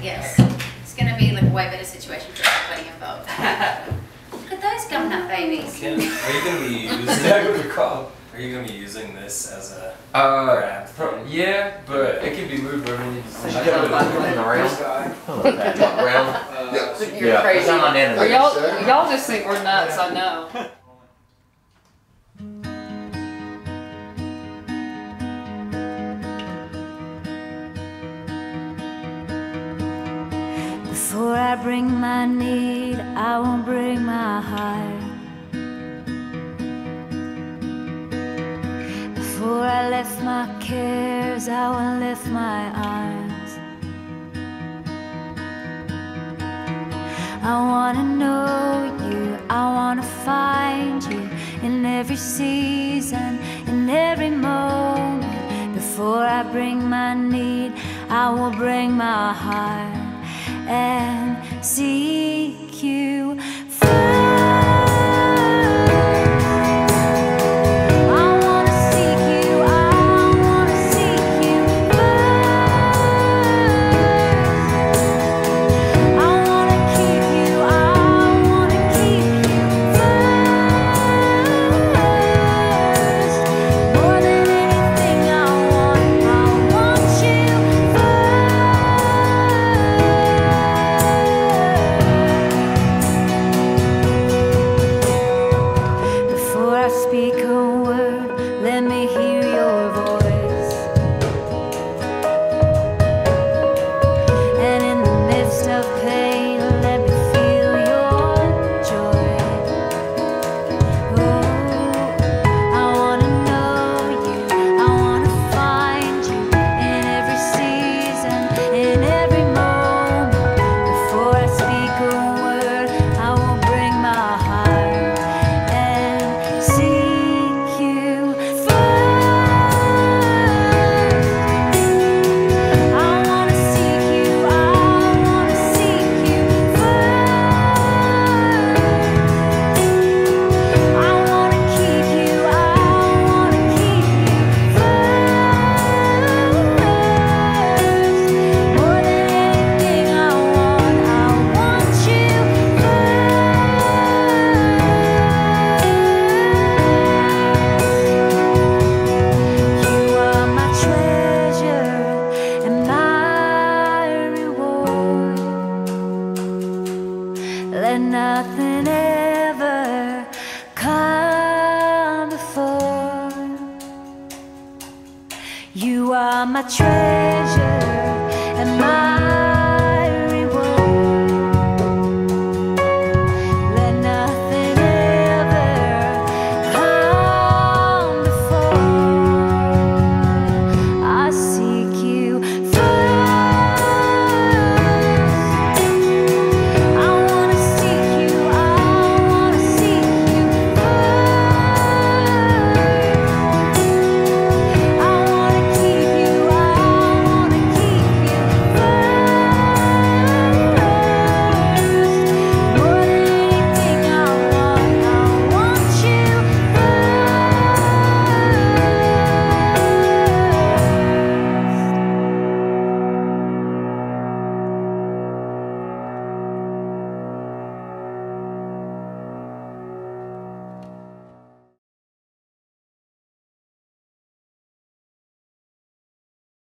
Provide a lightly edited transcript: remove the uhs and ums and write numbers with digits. Yes, it's going to be like a way better situation for everybody involved. Look at those gum nut babies. Kim, are you going to be using this as a grab? Yeah, but it can be moved wherever you just like around. You're crazy. Y'all just think we're nuts, I know. Before I bring my need, I won't bring my heart. Before I lift my cares, I won't lift my arms. I wanna know you, I wanna find you in every season, in every moment. Before I bring my need, I will bring my heart and seek you.